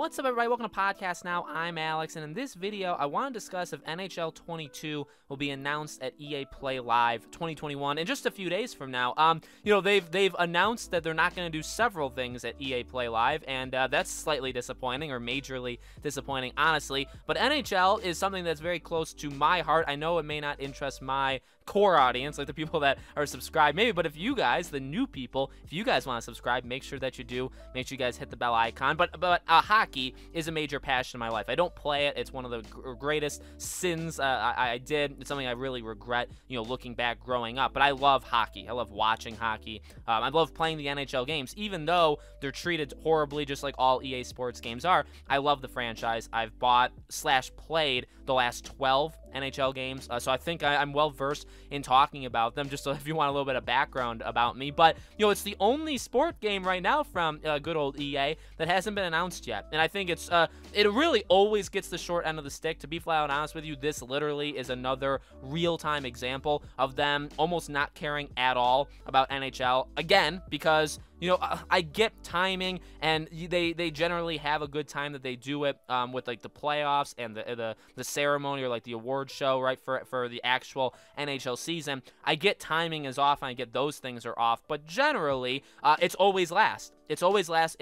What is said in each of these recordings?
What's up, everybody? Welcome to Podcast Now. I'm Alex, and in this video, I want to discuss if NHL 22 will be announced at EA Play Live 2021 in just a few days from now. You know, they've announced that they're not going to do several things at EA Play Live, and that's slightly disappointing, or majorly disappointing, honestly. But NHL is something that's very close to my heart. I know it may not interest my core audience, like the people that are subscribed, maybe, but if you guys, the new people, if you guys want to subscribe, make sure that you do. Make sure you guys hit the bell icon. But hockey is a major passion of my life. I don't play it. It's one of the greatest sins I did. It's something I really regret, you know, looking back growing up. But I love hockey. I love watching hockey. I love playing the NHL games, even though they're treated horribly, just like all EA Sports games are. I love the franchise. I've bought / played the last 12 NHL games, so I think I'm well versed in talking about them, just so if you want a little bit of background about me. But you know, it's the only sport game right now from good old EA that hasn't been announced yet, and I think it's it really always gets the short end of the stick. To be flat out honest with you, this literally is another real-time example of them almost not caring at all about NHL again, because you know, I get timing, and they generally have a good time that they do it with like the playoffs and the ceremony, or like the award show, right, for the actual NHL season. I get timing is off, and I get those things are off, but generally, it's always last. It's always last.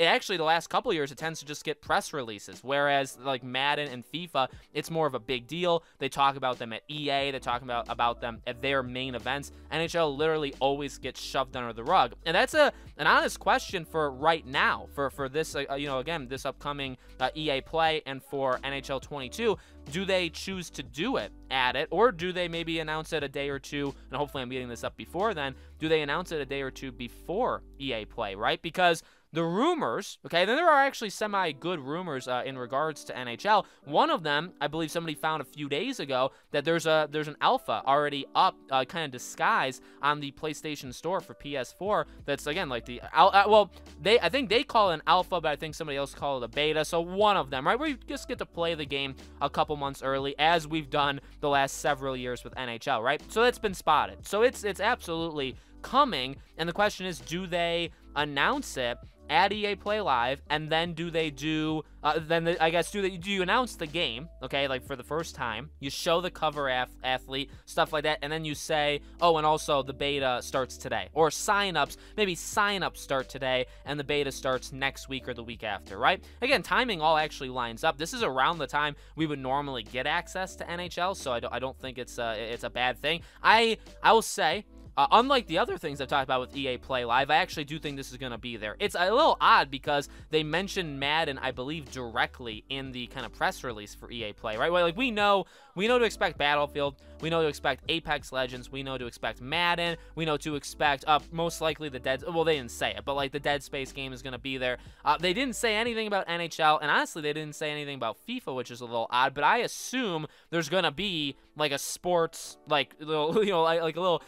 Actually, the last couple of years, it tends to just get press releases, whereas like Madden and FIFA, it's more of a big deal. They talk about them at EA. They talk about them at their main events. NHL literally always gets shoved under the rug, and that's an honest question for right now, for this, you know, again, this upcoming EA Play and for NHL 22. Do they choose to do it at it, or do they maybe announce it a day or two? And hopefully I'm getting this up before then. Do they announce it a day or two before EA Play, right? Because the rumors, okay, then there are actually semi-good rumors in regards to NHL. One of them, I believe somebody found a few days ago, that there's an alpha already up, kind of disguised, on the PlayStation Store for PS4. That's, again, like the, well, I think they call it an alpha, but I think somebody else called it a beta. So one of them, right, where you just get to play the game a couple months early, as we've done the last several years with NHL, right? So that's been spotted. So it's absolutely coming, and the question is, do they announce it at EA Play Live, and then do they do, I guess, do you announce the game, okay, like for the first time, you show the cover athlete, stuff like that, and then you say, oh, and also the beta starts today, or sign-ups, maybe sign-ups start today, and the beta starts next week or the week after, right? Again, timing all actually lines up. This is around the time we would normally get access to NHL, so I don't think it's a bad thing. I will say, unlike the other things I've talked about with EA Play Live, I actually do think this is going to be there. It's a little odd because they mentioned Madden, I believe, directly in the kind of press release for EA Play, right? Well, like we know to expect Battlefield, we know to expect Apex Legends, we know to expect Madden, we know to expect most likely the Dead. Well, they didn't say it, but like the Dead Space game is going to be there. They didn't say anything about NHL, and honestly, they didn't say anything about FIFA, which is a little odd. But I assume there's going to be like a sports, like little, you know, like a little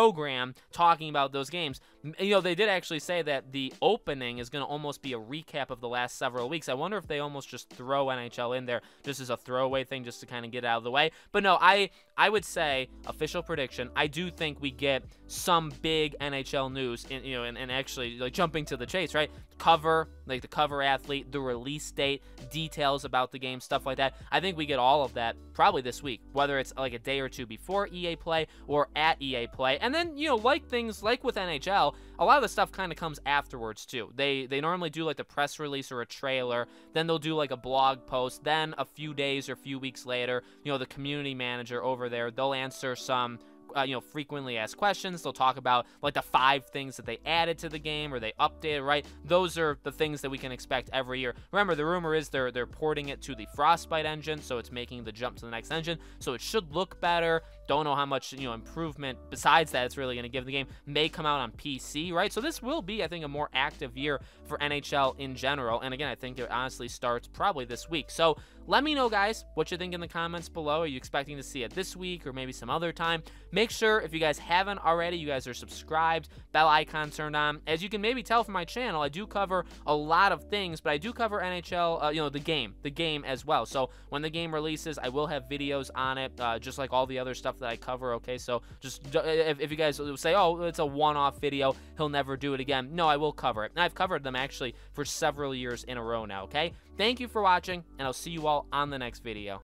program talking about those games. You know, they did actually say that the opening is going to almost be a recap of the last several weeks. I wonder if they almost just throw NHL in there just as a throwaway thing, just to kind of get out of the way. But no, I would say, official prediction, I do think we get some big NHL news, you know, and actually like jumping to the chase, right? Cover, like the cover athlete, the release date, details about the game, stuff like that. I think we get all of that probably this week, whether it's like a day or two before EA Play or at EA Play. And then, you know, like things like with NHL, a lot of the stuff kind of comes afterwards too. They normally do like the press release or a trailer, then they'll do like a blog post, then a few days or a few weeks later, you know, the community manager over there, they'll answer some you know, frequently asked questions. They'll talk about like the 5 things that they added to the game or they updated, right? Those are the things that we can expect every year. Remember, the rumor is they're porting it to the Frostbite engine, so it's making the jump to the next engine, so it should look better. Don't know how much, you know, improvement besides that it's really going to give the game. May come out on PC, right? So this will be, I think, a more active year for NHL in general. And again, I think it honestly starts probably this week. So let me know, guys, what you think in the comments below. Are you expecting to see it this week or maybe some other time? Make sure, if you guys haven't already, you guys are subscribed, bell icon turned on. As you can maybe tell from my channel, I do cover a lot of things, but I do cover NHL, you know, the game as well. So when the game releases, I will have videos on it, just like all the other stuff that I cover, okay? So just if you guys say, oh, it's a one-off video, he'll never do it again. No, I will cover it. And I've covered them actually for several years in a row now, okay? Thank you for watching, and I'll see you all on the next video.